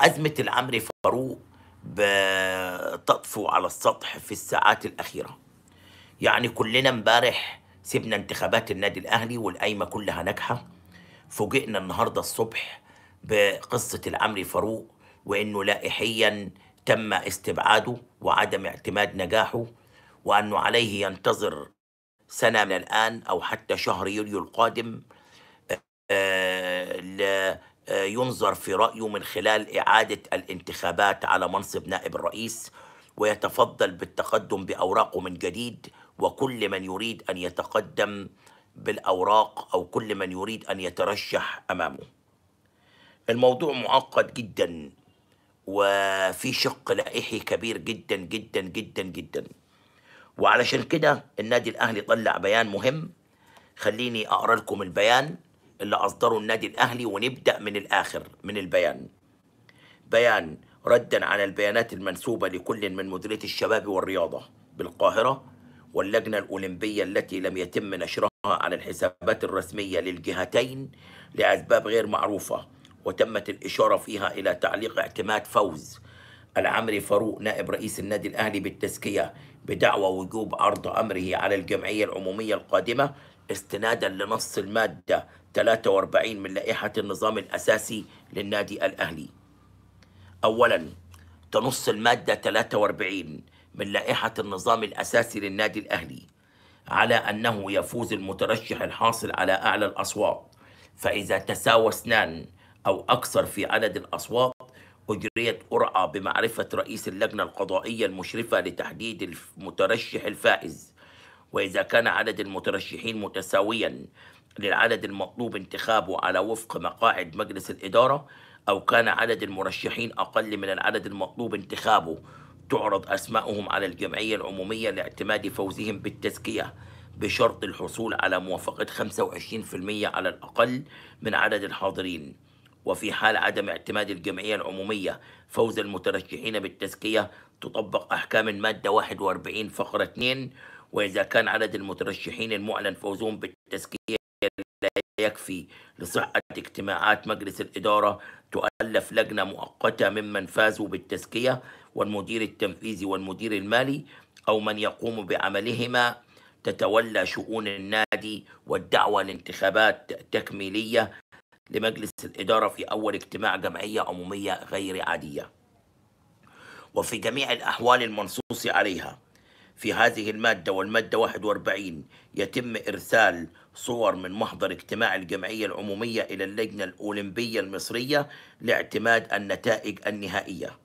أزمة العمري فاروق بتطفو على السطح في الساعات الأخيرة. يعني كلنا امبارح سيبنا انتخابات النادي الأهلي والقايمة كلها ناجحة، فوجئنا النهارده الصبح بقصة العمري فاروق وإنه لائحيا تم استبعاده وعدم اعتماد نجاحه، وأنه عليه ينتظر سنة من الآن أو حتى شهر يوليو القادم ينظر في رأيه من خلال إعادة الانتخابات على منصب نائب الرئيس، ويتفضل بالتقدم بأوراقه من جديد، وكل من يريد أن يتقدم بالأوراق أو كل من يريد أن يترشح أمامه. الموضوع معقد جدا وفي شق لائحي كبير جدا جدا جدا جدا، وعلشان كده النادي الأهلي طلع بيان مهم. خليني أقرأ لكم البيان اللي أصدره النادي الأهلي ونبدأ من الآخر من البيان. بيان ردا على البيانات المنسوبة لكل من مديرية الشباب والرياضة بالقاهرة واللجنة الأولمبية التي لم يتم نشرها على الحسابات الرسمية للجهتين لأسباب غير معروفة، وتمت الإشارة فيها إلى تعليق اعتماد فوز العمري فاروق نائب رئيس النادي الأهلي بالتزكية بدعوى وجوب عرض أمره على الجمعية العمومية القادمة استنادا لنص المادة 43 من لائحة النظام الأساسي للنادي الأهلي. أولا، تنص المادة 43 من لائحة النظام الأساسي للنادي الأهلي على أنه يفوز المترشح الحاصل على أعلى الأصوات، فإذا تساوى اثنان أو أكثر في عدد الأصوات أجريت قرعة بمعرفة رئيس اللجنة القضائية المشرفة لتحديد المترشح الفائز، وإذا كان عدد المترشحين متساويا للعدد المطلوب انتخابه على وفق مقاعد مجلس الإدارة، أو كان عدد المرشحين أقل من العدد المطلوب انتخابه، تعرض أسمائهم على الجمعية العمومية لاعتماد فوزهم بالتزكية بشرط الحصول على موافقة 25% على الأقل من عدد الحاضرين. وفي حال عدم اعتماد الجمعية العمومية فوز المترشحين بالتزكية تطبق أحكام المادة 41 فقرة 2، وإذا كان عدد المترشحين المعلن فوزهم بالتزكية لا يكفي لصحة اجتماعات مجلس الإدارة تؤلف لجنة مؤقتة ممن فازوا بالتزكية والمدير التنفيذي والمدير المالي أو من يقوم بعملهما تتولى شؤون النادي، والدعوة لانتخابات تكميلية لمجلس الإدارة في أول اجتماع جمعية عمومية غير عادية. وفي جميع الأحوال المنصوص عليها في هذه المادة والمادة 41 يتم إرسال صور من محضر اجتماع الجمعية العمومية إلى اللجنة الأولمبية المصرية لاعتماد النتائج النهائية.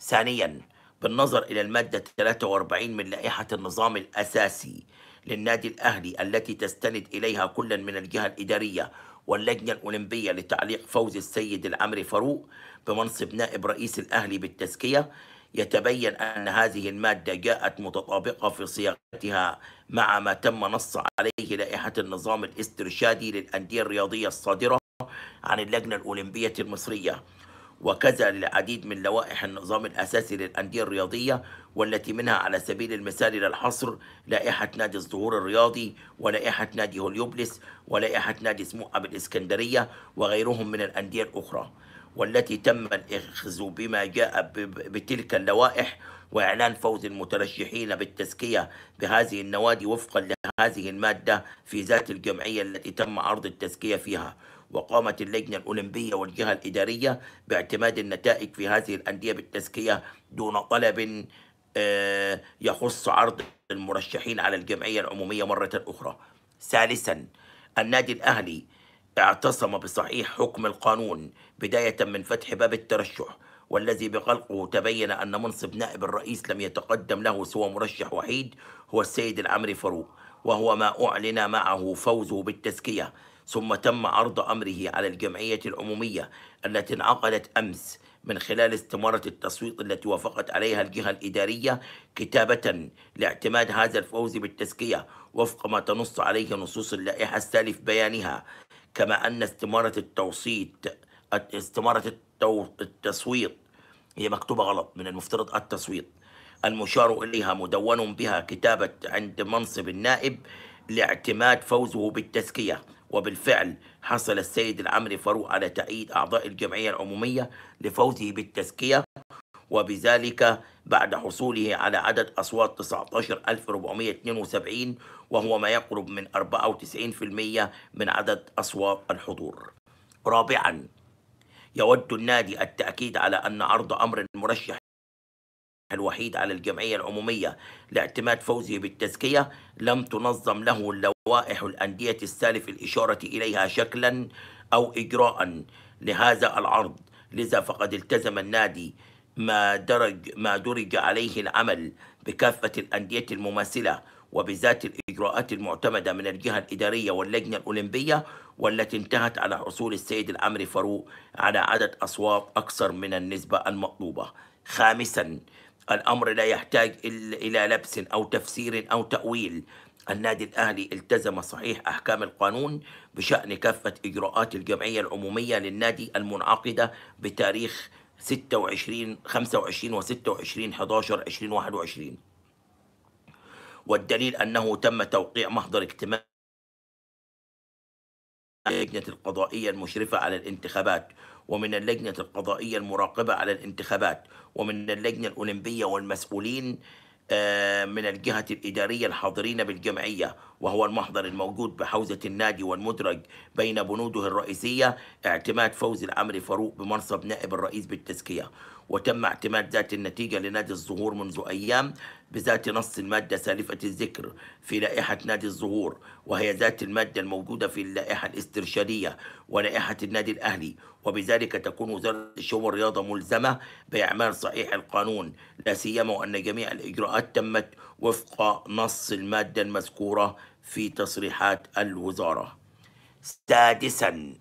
ثانياً، بالنظر إلى المادة 43 من لائحة النظام الأساسي للنادي الأهلي التي تستند إليها كل من الجهة الإدارية واللجنة الأولمبية لتعليق فوز السيد العمري فاروق بمنصب نائب رئيس الأهلي بالتزكية، يتبين أن هذه المادة جاءت متطابقة في صياغتها مع ما تم نص عليه لائحة النظام الاسترشادي للأندية الرياضية الصادرة عن اللجنة الأولمبية المصرية، وكذا للعديد من لوائح النظام الأساسي للأندية الرياضية، والتي منها على سبيل المثال للحصر لائحة نادي الظهور الرياضي ولائحة نادي هليوبوليس ولائحة نادي سموحة بالإسكندرية وغيرهم من الأندية الأخرى، والتي تم الإخذ بما جاء بتلك اللوائح وإعلان فوز المترشحين بالتزكية بهذه النوادي وفقا لهذه المادة في ذات الجمعية التي تم عرض التزكية فيها. وقامت اللجنة الأولمبية والجهة الإدارية باعتماد النتائج في هذه الأندية بالتزكية دون طلب يخص عرض المرشحين على الجمعية العمومية مرة أخرى. ثالثا، النادي الأهلي اعتصم بصحيح حكم القانون بداية من فتح باب الترشح، والذي بغلقه تبين أن منصب نائب الرئيس لم يتقدم له سوى مرشح وحيد هو السيد العمري فاروق، وهو ما أعلن معه فوزه بالتزكية، ثم تم عرض أمره على الجمعية العمومية التي انعقدت أمس من خلال استمارة التصويت التي وافقت عليها الجهة الإدارية كتابة لاعتماد هذا الفوز بالتزكية وفق ما تنص عليه نصوص اللائحة السالف بيانها. كما أن استمارة التصويت هي مكتوبة غلط، من المفترض التصويت، المشار إليها مدون بها كتابة عند منصب النائب لاعتماد فوزه بالتزكية، وبالفعل حصل السيد العمري فاروق على تأييد أعضاء الجمعية العمومية لفوزه بالتزكية، وبذلك بعد حصوله على عدد أصوات 19472 وهو ما يقرب من 94% من عدد أصوات الحضور. رابعاً، يود النادي التأكيد على أن عرض أمر المرشح الوحيد على الجمعية العمومية لاعتماد فوزه بالتزكية لم تنظم له لوائح الأندية السالف الإشارة إليها شكلاً أو إجراءً لهذا العرض، لذا فقد التزم النادي ما درج عليه العمل بكافة الأندية المماثلة وبذات الإجراءات المعتمدة من الجهة الإدارية واللجنة الأولمبية، والتي انتهت على حصول السيد العمري فاروق على عدد أصوات أكثر من النسبة المطلوبة. خامساً، الأمر لا يحتاج إلى لبس أو تفسير أو تأويل، النادي الأهلي التزم صحيح أحكام القانون بشأن كافة إجراءات الجمعية العمومية للنادي المنعقدة بتاريخ 25 و26/11/2021، والدليل أنه تم توقيع محضر اجتماع اللجنة القضائية المشرفة على الانتخابات، ومن اللجنة القضائية المراقبة على الانتخابات، ومن اللجنة الأولمبية والمسؤولين من الجهة الإدارية الحاضرين بالجمعية، وهو المحضر الموجود بحوزة النادي والمدرج بين بنوده الرئيسية اعتماد فوز العمري فاروق بمنصب نائب الرئيس بالتزكية. وتم اعتماد ذات النتيجة لنادي الزهور منذ أيام بذات نص المادة سالفة الذكر في لائحة نادي الزهور، وهي ذات المادة الموجودة في اللائحة الاسترشادية ولائحة النادي الأهلي، وبذلك تكون وزارة الشباب والرياضة ملزمة بإعمال صحيح القانون، لا سيما وأن جميع الإجراءات تمت وفق نص المادة المذكورة في تصريحات الوزارة. سادساً،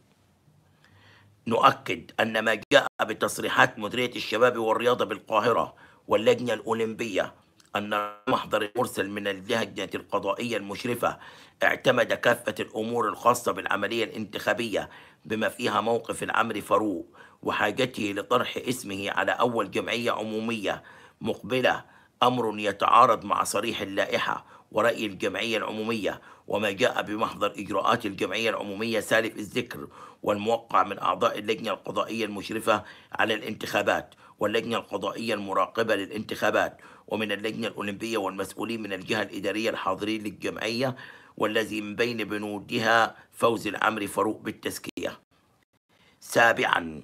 نؤكد أن ما جاء بتصريحات مديرية الشباب والرياضة بالقاهرة واللجنة الأولمبية أن المحضر المرسل من اللجنة القضائية المشرفة اعتمد كافة الأمور الخاصة بالعملية الانتخابية بما فيها موقف العمري فاروق وحاجته لطرح اسمه على أول جمعية عمومية مقبلة، أمر يتعارض مع صريح اللائحة ورأي الجمعية العمومية وما جاء بمحضر إجراءات الجمعية العمومية سالف الذكر والموقع من أعضاء اللجنة القضائية المشرفة على الانتخابات واللجنة القضائية المراقبة للانتخابات ومن اللجنة الأولمبية والمسؤولين من الجهة الإدارية الحاضرين للجمعية، والذي من بين بنودها فوز العمري فاروق بالتزكية. سابعاً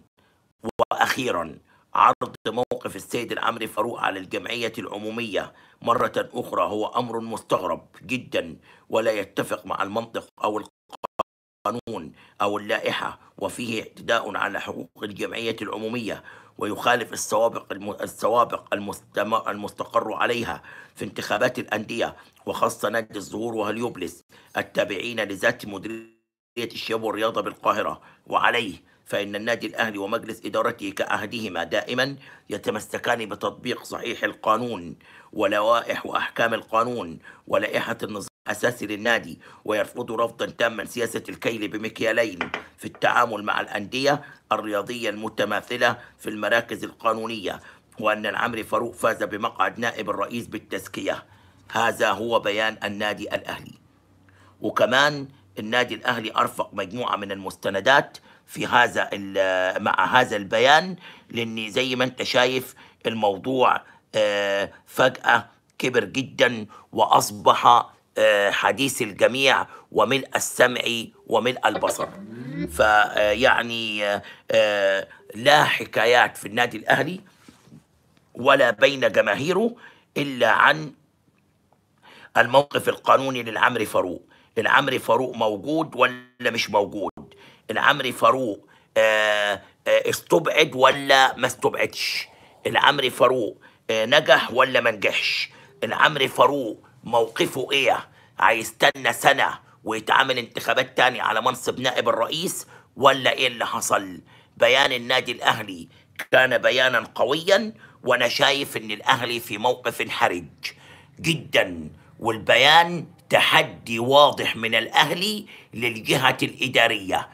وأخيراً، عرض موقف السيد العمري فاروق على الجمعية العمومية مرة أخرى هو أمر مستغرب جدا ولا يتفق مع المنطق أو القانون أو اللائحة، وفيه اعتداء على حقوق الجمعية العمومية ويخالف السوابق المستقر عليها في انتخابات الأندية وخاصة نادي الزهور وهليوبليس التابعين لذات مديرية الشباب والرياضة بالقاهرة، وعليه فإن النادي الأهلي ومجلس إدارته كعهدهما دائما يتمسكان بتطبيق صحيح القانون ولوائح وأحكام القانون ولائحة النظام الأساسي للنادي، ويرفض رفضا تاما سياسة الكيل بمكيالين في التعامل مع الأندية الرياضية المتماثلة في المراكز القانونية، وأن العمري فاروق فاز بمقعد نائب الرئيس بالتزكية. هذا هو بيان النادي الأهلي. وكمان النادي الأهلي أرفق مجموعة من المستندات في هذا مع هذا البيان، لأن زي ما أنت شايف الموضوع فجأة كبر جدا وأصبح حديث الجميع وملء السمع وملء البصر، فيعني لا حكايات في النادي الأهلي ولا بين جماهيره إلا عن الموقف القانوني للعمري فاروق. العمري فاروق موجود ولا مش موجود؟ العمري فاروق استبعد ولا ما استبعدش؟ العمري فاروق نجح ولا ما نجحش؟ العمري فاروق موقفه ايه؟ هيستنى سنه ويتعامل انتخابات تاني على منصب نائب الرئيس ولا ايه اللي حصل؟ بيان النادي الاهلي كان بيانا قويا، وانا شايف ان الاهلي في موقف حرج جدا، والبيان تحدي واضح من الاهلي للجهه الاداريه.